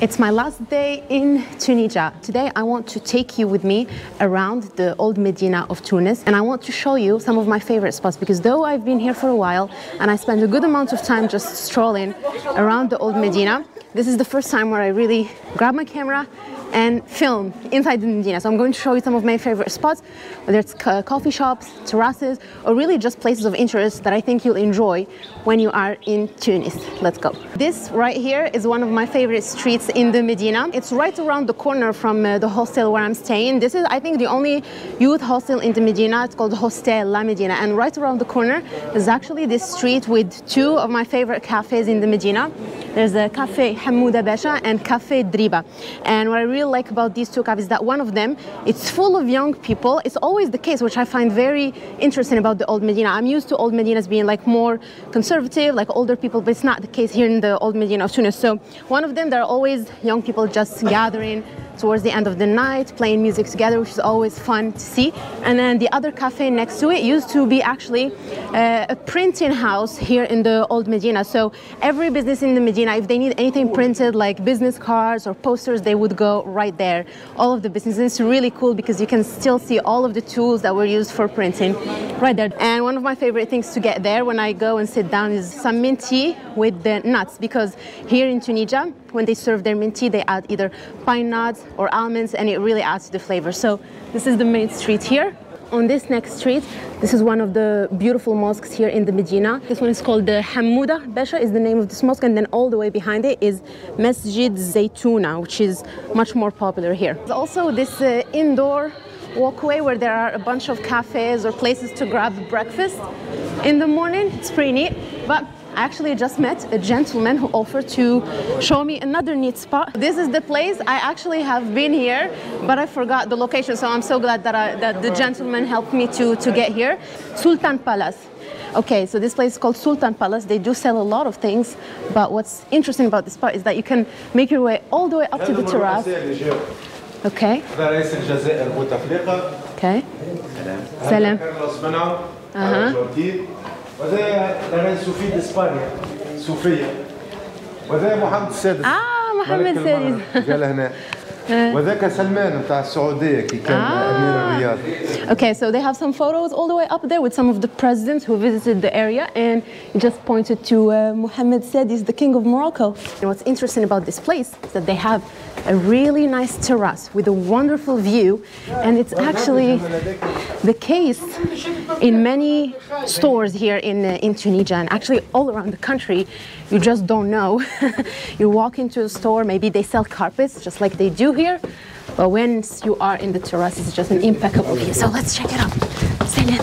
It's my last day in Tunisia. Today I want to take you with me around the old Medina of Tunis, and I want to show you some of my favorite spots, because though I've been here for a while and I spent a good amount of time just strolling around the old Medina, this is the first time where I really grab my camera and film inside the Medina. So I'm going to show you some of my favorite spots, whether it's coffee shops, terraces, or really just places of interest that I think you'll enjoy when you are in Tunis. Let's go. This right here is one of my favorite streets in the Medina. It's right around the corner from the hostel where I'm staying. This is, I think, the only youth hostel in the Medina. It's called Hostel La Medina. And right around the corner is actually this street with two of my favorite cafes in the Medina. There's a Cafe Hamuda Besha and Cafe Driba. And what I really like about these two cafes is that one of them, it's full of young people. It's always the case, which I find very interesting about the old Medina. I'm used to old Medinas being like more conservative, like older people, but it's not the case here in the old Medina of Tunis. So one of them, there are always young people just gathering towards the end of the night, playing music together, which is always fun to see. And then the other cafe next to it used to be actually a printing house here in the old Medina. So every business in the Medina, if they need anything printed, like business cards or posters, they would go right there. All of the businesses, it's really cool because you can still see all of the tools that were used for printing right there. And one of my favorite things to get there when I go and sit down is some mint tea with the nuts, because here in Tunisia, when they serve their mint tea, they add either pine nuts or almonds, and it really adds to the flavor. So this is the main street here. On this next street, this is one of the beautiful mosques here in the Medina. This one is called the Hamuda Besha, is the name of this mosque, and then all the way behind it is Masjid Zaytuna, which is much more popular here. There's also this indoor walkway where there are a bunch of cafes or places to grab breakfast in the morning. It's pretty neat, but I actually just met a gentleman who offered to show me another neat spot. This is the place. I actually have been here, but I forgot the location, so I'm so glad that the gentleman helped me to get here. Sultan Palace. Okay, so this place is called Sultan Palace. They do sell a lot of things, but what's interesting about this spot is that you can make your way all the way up to the terrace. Okay. Okay. Salam. Mohamed Said. Mohamed Said. Okay, so they have some photos all the way up there with some of the presidents who visited the area, and it just pointed to Mohamed Said is the king of Morocco. And what's interesting about this place is that they have a really nice terrace with a wonderful view, and it's actually the case in many stores here in Tunisia, and actually all around the country. You just don't know. You walk into a store, maybe they sell carpets just like they do here, but once you are in the terrace, it's just an impeccable view. So let's check it out. Stand in.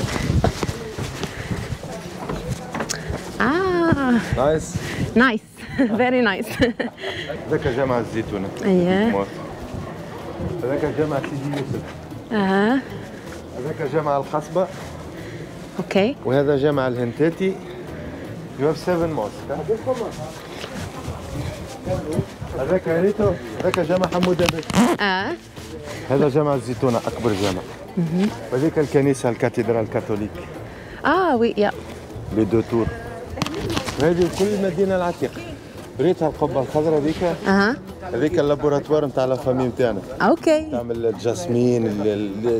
Nice. Nice. Very nice. Yeah. Okay. You have 7 mosques. هذاك هريتو هذاك جامع حمودة باشا. هذا جامع الزيتونة أكبر جامع. وذيك الكنيسة الكاتدرال الكاثوليك. وي يا. لي دو تور. هذه كل المدينة العتيقة. ريتها القبة الخضراء هذيك. هذيك اللابوراتوار نتاع لافامي نتاعنا. اوكي. تعمل الجاسمين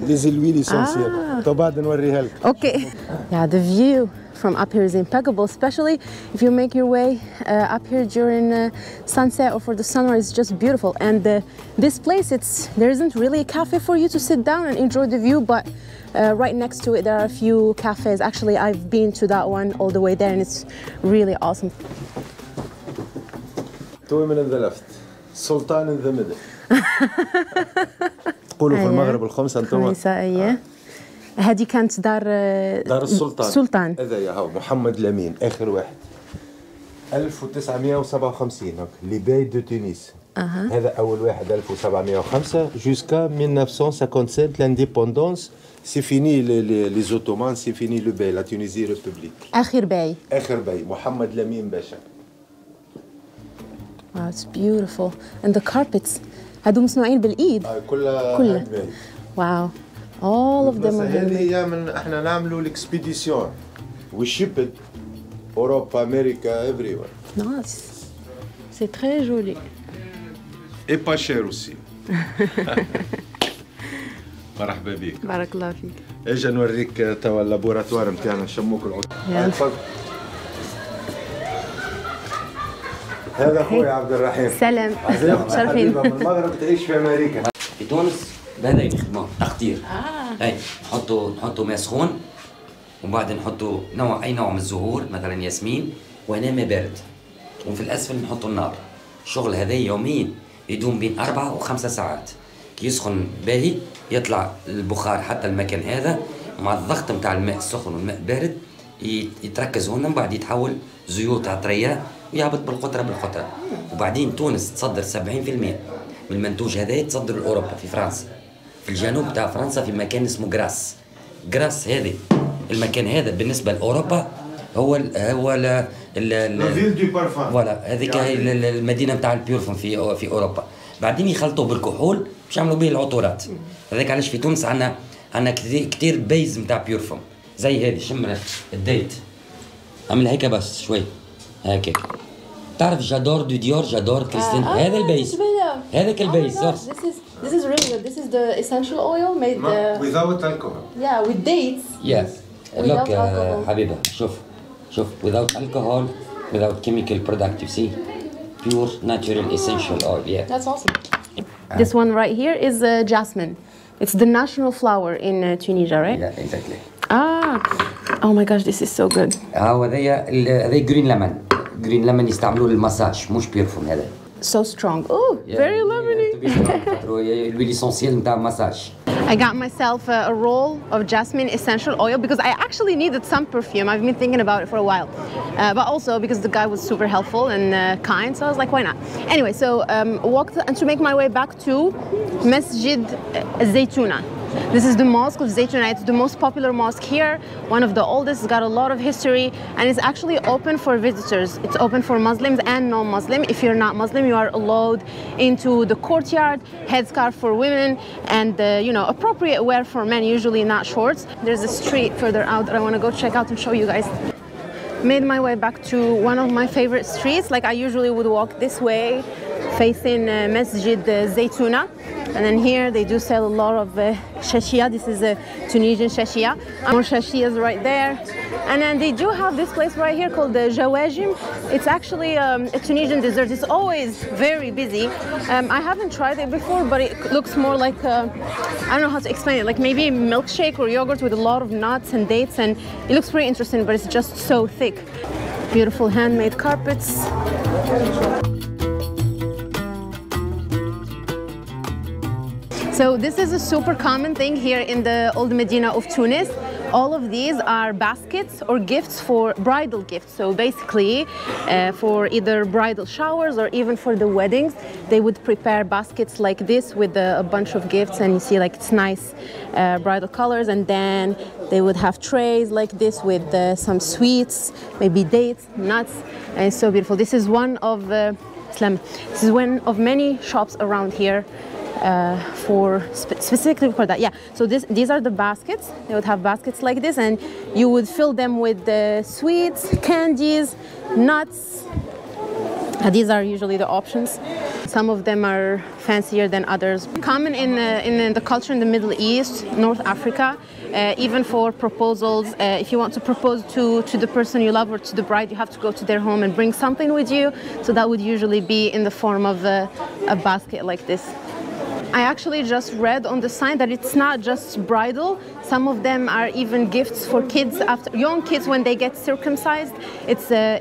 لي زيلويل اسونسيال. تو بعد نوريها لك. اوكي. يا ذا فيو from up here is impeccable, especially if you make your way up here during sunset or for the sunrise. It's just beautiful. And this place, there isn't really a cafe for you to sit down and enjoy the view, but right next to it there are a few cafes. Actually, I've been to that one all the way there, and it's really awesome. Two women in the left, Sultan in the middle. تقولوا في المغرب الخمسة أنتم. هذه كانت دار السلطان. هذا يا هو محمد لمين آخر واحد 1957 لي باي دو تونس. هذا أول واحد 1705 جوسكا 1957 لانديبوندونس. سي فيني لي زوتومان، سي فيني لو باي لا تونيزي ريبوبليك. آخر باي محمد لمين باشا. واو اتس بيوتيفول اند ذا كاربتس هادو مصنوعين بالإيد. كلها واو. All of them. هذه هي من احنا نعملوا الاكسبيديسيون وشيبت اوروبا امريكا everywhere. Nice. C'est très joli. et pas cher aussi. مرحبا بك. بارك الله فيك. اجي نوريك توا اللابوراتوار نتاعنا نشموك العود. هذا خويا عبد الرحيم. سلام. مشرفين. من المغرب تعيش في امريكا. في تونس بهذا يخدموا تقطير. اي نحطوا ماء سخون ومن بعد نحطوا اي نوع من الزهور مثلا ياسمين وهنا ماء بارد. وفي الاسفل نحطوا النار. الشغل هذا يوميا يدوم بين 4 و 5 ساعات. كي يسخن باهي يطلع البخار حتى المكان هذا مع الضغط نتاع الماء السخن والماء البارد يتركز هنا ومن بعد يتحول زيوت عطريه ويهبط بالقطره. وبعدين تونس تصدر 70% من المنتوج هذا يتصدر لاوروبا في فرنسا. في الجنوب تاع فرنسا في مكان اسمه غراس. غراس هذا المكان هذا بالنسبه لاوروبا هو الفيل دو بارفان. فوالا هذيك هي المدينه نتاع البيورفون في اوروبا. بعدين يخلطوا بالكحول باش يعملوا به العطورات. هذاك علاش في تونس عندنا كثير بيز نتاع بيورفوم زي هذه شمره الديت. اعمل هيك بس شوي هكاك. تعرف جادور دو ديور جادور كريستين هذا البيز هذاك البيز. This is really good. This is the essential oil made without alcohol. Yeah, with dates. Yes. Look حبيبه شوف without alcohol, without chemical product, you see. Pure natural essential oil. Yeah. That's awesome. This one right here is jasmine. It's the national flower in Tunisia, right? Yeah, exactly. Oh my gosh, this is so good. هذا green lemon. Green lemon يستعملوه للمساج مش بيرفوم هذا. So strong. Oh, yeah, very lemony. I got myself a roll of jasmine essential oil because I actually needed some perfume. I've been thinking about it for a while, but also because the guy was super helpful and kind, so I was like, why not? Anyway, so walked and to make my way back to Masjid Zaytuna. This is the mosque of Zaytuna. It's the most popular mosque here, one of the oldest. It's got a lot of history, and it's actually open for visitors. It's open for Muslims and non-Muslim. If you're not Muslim, you are allowed into the courtyard, headscarf for women, and appropriate wear for men, usually not shorts. There's a street further out that I want to go check out and show you guys. Made my way back to one of my favorite streets. Like I usually would walk this way, facing Masjid Zaytuna. And then here they do sell a lot of shashia. This is a Tunisian shashia. More shashias right there. And then they do have this place right here called the jawajim. It's actually a Tunisian dessert. It's always very busy. I haven't tried it before, but it looks more like, I don't know how to explain it, like maybe milkshake or yogurt with a lot of nuts and dates. And it looks pretty interesting, but it's just so thick. Beautiful handmade carpets. So this is a super common thing here in the old Medina of Tunis. All of these are baskets or gifts for bridal gifts. So basically for either bridal showers or even for the weddings, they would prepare baskets like this with a bunch of gifts, and you see like it's nice bridal colors. And then they would have trays like this with some sweets, maybe dates, nuts. And it's so beautiful. This is one of many shops around here. Specifically for that, yeah. So these are the baskets. They would have baskets like this, and you would fill them with the sweets, candies, nuts. These are usually the options. Some of them are fancier than others. Common in the culture in the Middle East, North Africa, even for proposals. If you want to propose to the person you love or to the bride, you have to go to their home and bring something with you. So that would usually be in the form of a basket like this. I actually just read on the sign that it's not just bridal. Some of them are even gifts for kids, young kids when they get circumcised.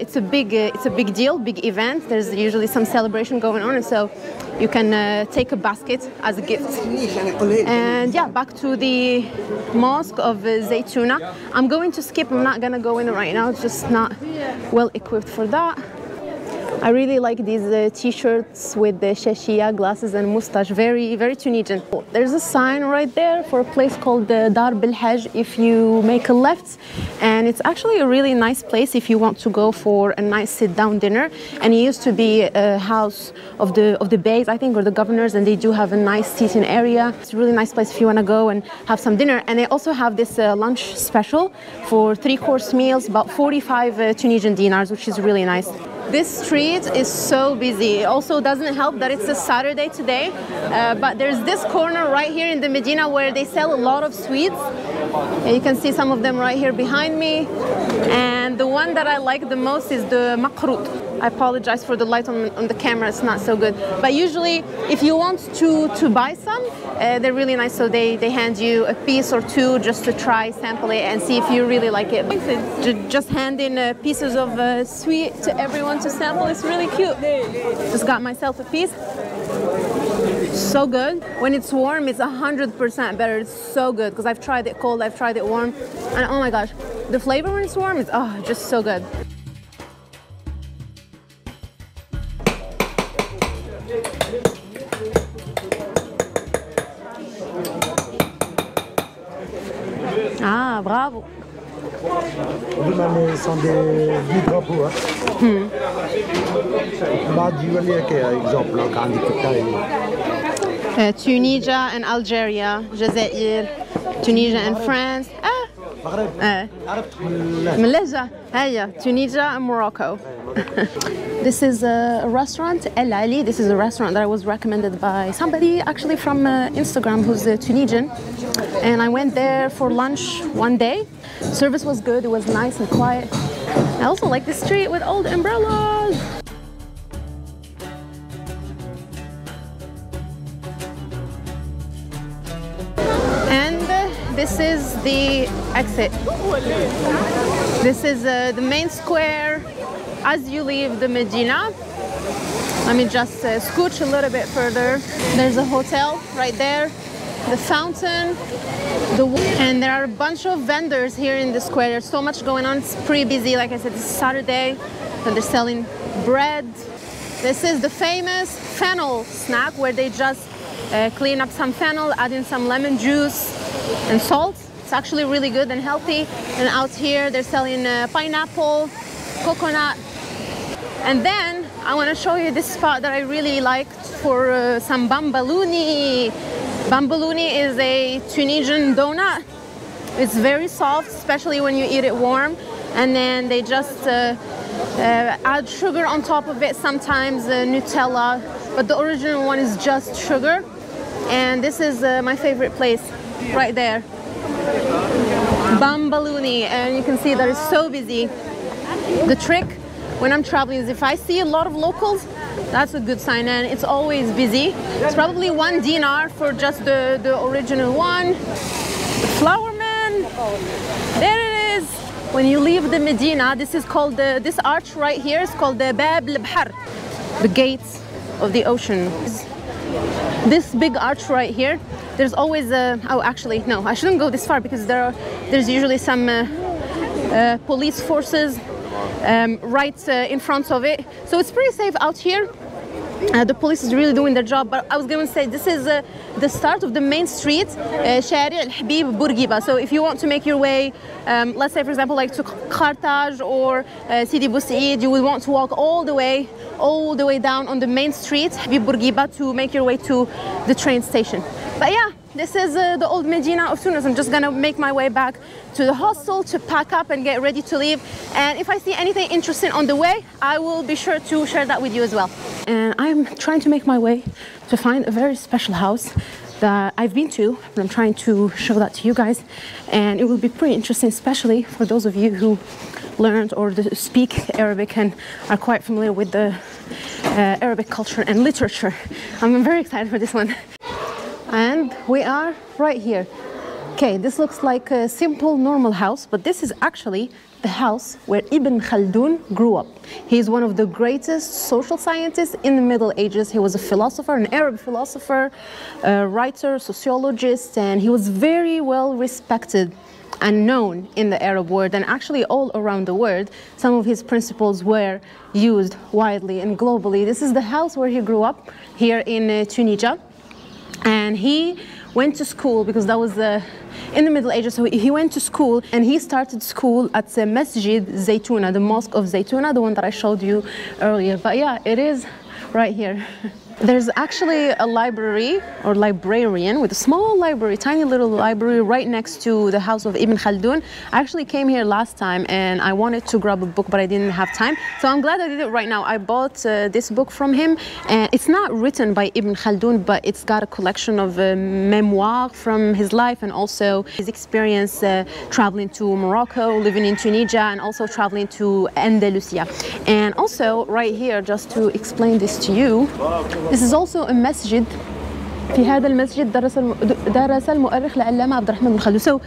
It's a big deal, big event. There's usually some celebration going on, and so you can take a basket as a gift. And yeah, back to the mosque of Zaytuna. I'm going to skip. I'm not gonna go in right now. It's just not well equipped for that. I really like these t-shirts with the shashia, glasses and moustache, very, very Tunisian. There's a sign right there for a place called Dar Belhaj if you make a left. And it's actually a really nice place if you want to go for a nice sit-down dinner. And it used to be a house of the beys, I think, or the governors, and they do have a nice seating area. It's a really nice place if you want to go and have some dinner. And they also have this lunch special for 3-course meals, about 45 Tunisian dinars, which is really nice. This street is so busy. It also doesn't help that it's a Saturday today, but there's this corner right here in the Medina where they sell a lot of sweets. And you can see some of them right here behind me. And the one that I like the most is the maqrout. I apologize for the light on the camera, it's not so good. But usually if you want to buy some, they're really nice. So they hand you a piece or two just to try, sample it and see if you really like it. Just hand in pieces of sweet to everyone to sample. It's really cute. Just got myself a piece. So good. When it's warm, it's 100% better. It's so good because I've tried it cold, I've tried it warm, and oh my gosh, the flavor when it's warm is just so good. Ah, bravo. Tunisia and Algeria, Jazair, Tunisia and France. Tunisia and Morocco. This is a restaurant, El Ali. This is a restaurant that I was recommended by somebody actually from Instagram who's a Tunisian. And I went there for lunch one day. Service was good, it was nice and quiet. I also like the street with old umbrellas. This is the exit. This is the main square as you leave the Medina. Let me just scooch a little bit further. There's a hotel right there, the fountain, and there are a bunch of vendors here in the square. There's so much going on. It's pretty busy. Like I said, it's Saturday, and they're selling bread. This is the famous fennel snack where they just clean up some fennel, add in some lemon juice and salt. It's actually really good and healthy. And out here they're selling pineapple, coconut. And then I want to show you this spot that I really liked for some bambalouni. Bambalouni is a Tunisian donut. It's very soft, especially when you eat it warm. And then they just add sugar on top of it, sometimes Nutella. But the original one is just sugar. And this is my favorite place. Right there, Bambalouni, and you can see that it's so busy. The trick when I'm traveling is if I see a lot of locals, that's a good sign, and it's always busy. It's probably 1 dinar for just the original one. The flower man, there it is. When you leave the Medina, this is called this arch right here is called the Bab al-Bhar, the gates of the ocean. This big arch right here, there's always a, oh actually no, I shouldn't go this far because there's usually some police forces right in front of it. So it's pretty safe out here. The police is really doing their job, but I was going to say this is the start of the main street, Shari' al-Habib Bourguiba. So if you want to make your way, let's say for example like to Carthage or Sidi Boussaid, you will want to walk all the way down on the main street, Habib Bourguiba, to make your way to the train station. But yeah, this is the old Medina of Tunis. I'm just gonna make my way back to the hostel to pack up and get ready to leave. And if I see anything interesting on the way, I will be sure to share that with you as well. And I'm trying to make my way to find a very special house that I've been to, but I'm trying to show that to you guys. And it will be pretty interesting, especially for those of you who learned or speak Arabic and are quite familiar with the Arabic culture and literature. I'm very excited for this one. And we are right here. Okay, this looks like a simple, normal house, but this is actually the house where Ibn Khaldun grew up. He's one of the greatest social scientists in the Middle Ages. He was a philosopher, an Arab philosopher, a writer, sociologist, and he was very well respected and known in the Arab world and actually all around the world. Some of his principles were used widely and globally. This is the house where he grew up here in Tunisia. And he went to school because that was in the Middle Ages, so he went to school and he started school at the Masjid Zaytuna, the Mosque of Zaytuna, the one that I showed you earlier. But yeah, it is right here. There's actually a library or librarian with a small library, tiny little library right next to the house of Ibn Khaldun. I actually came here last time and I wanted to grab a book, but I didn't have time. So I'm glad I did it right now. I bought this book from him, and it's not written by Ibn Khaldun, but it's got a collection of memoirs from his life and also his experience traveling to Morocco, living in Tunisia, and also traveling to Andalusia. And also right here, just to explain this to you, this is also a masjid. في هذا المسجد درس المؤرخ العلامة عبد الرحمن بن خلدون. So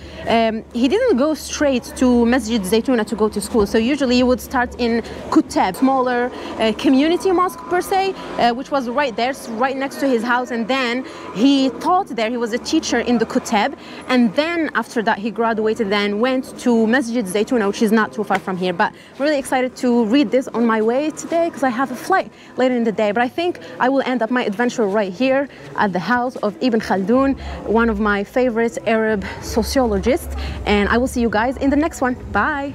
he didn't go straight to Masjid Zaytuna to go to school. So usually you would start in Kutab, smaller community mosque per se, which was right there, right next to his house. And then he taught there. He was a teacher in the Kutab. And then after that, he graduated and went to Masjid Zaytuna, which is not too far from here. But I'm really excited to read this on my way today because I have a flight later in the day. But I think I will end up my adventure right here at the house of Ibn Khaldun, one of my favorite Arab sociologists, and I will see you guys in the next one. Bye!